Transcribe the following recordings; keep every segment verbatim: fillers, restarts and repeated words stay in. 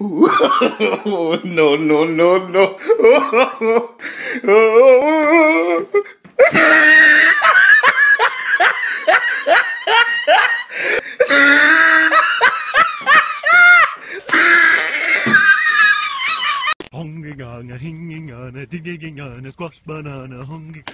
Oh, no, no, no, no. Oh, oh, oh. Hungry on a hanging on a digging on a squash banana hungry.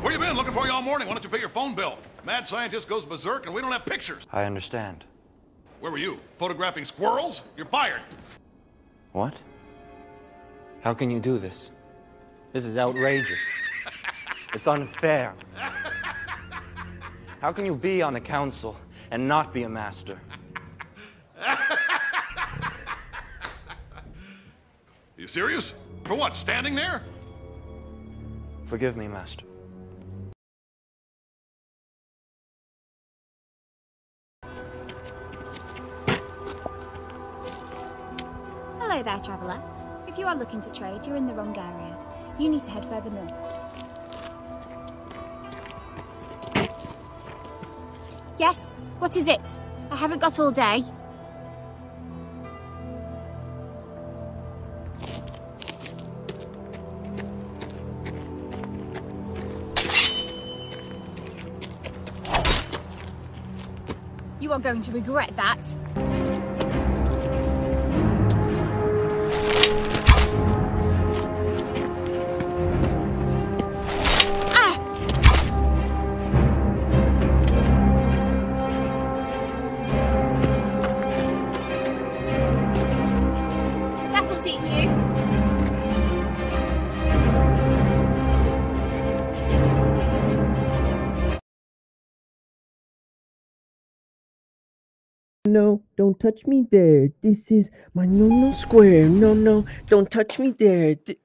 Where you been? Looking for you all morning. Why don't you pay your phone bill? Mad scientist goes berserk and we don't have pictures. I understand. Where were you? Photographing squirrels? You're fired. What? How can you do this? This is outrageous. It's unfair. How can you be on the council and not be a master? You serious? For what? Standing there? Forgive me, master. Hello there, traveller. If you are looking to trade, you're in the wrong area. You need to head further north. Yes? What is it? I haven't got all day. You are going to regret that. No, don't touch me there. This is my no-no square. No, no, don't touch me there. D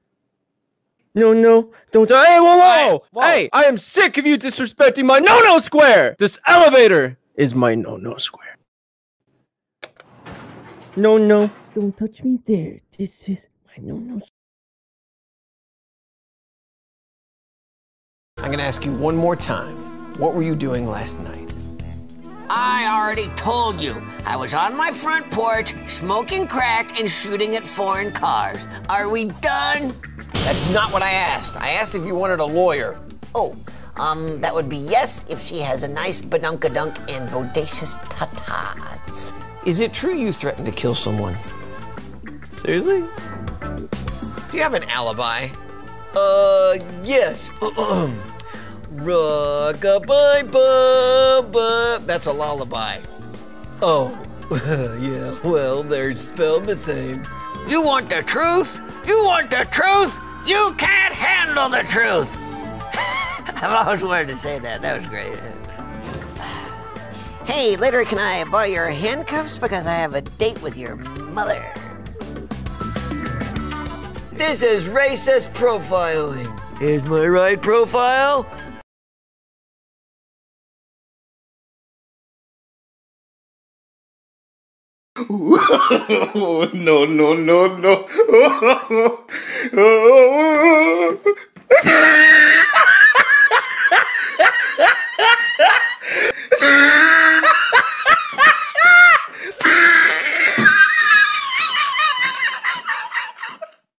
no, no, don't. Hey, whoa, whoa. Whoa! Hey, I am sick of you disrespecting my no-no square. This elevator is my no-no square. No, no, don't touch me there. This is my no-no square. I'm gonna ask you one more time. What were you doing last night? I already told you. I was on my front porch, smoking crack and shooting at foreign cars. Are we done? That's not what I asked. I asked if you wanted a lawyer. Oh, um, that would be yes if she has a nice badunkadunk and bodacious tatas. Is it true you threatened to kill someone? Seriously? Do you have an alibi? Uh, yes. Rock-a-bye-bye-bye. That's a lullaby. Oh, yeah, well, they're spelled the same. You want the truth? You want the truth? You can't handle the truth! I've always wanted to say that. That was great. Hey, later, can I borrow your handcuffs? Because I have a date with your mother. This is racist profiling. Is my right profile? Oh, no, no, no, no. Oh, oh, oh, oh.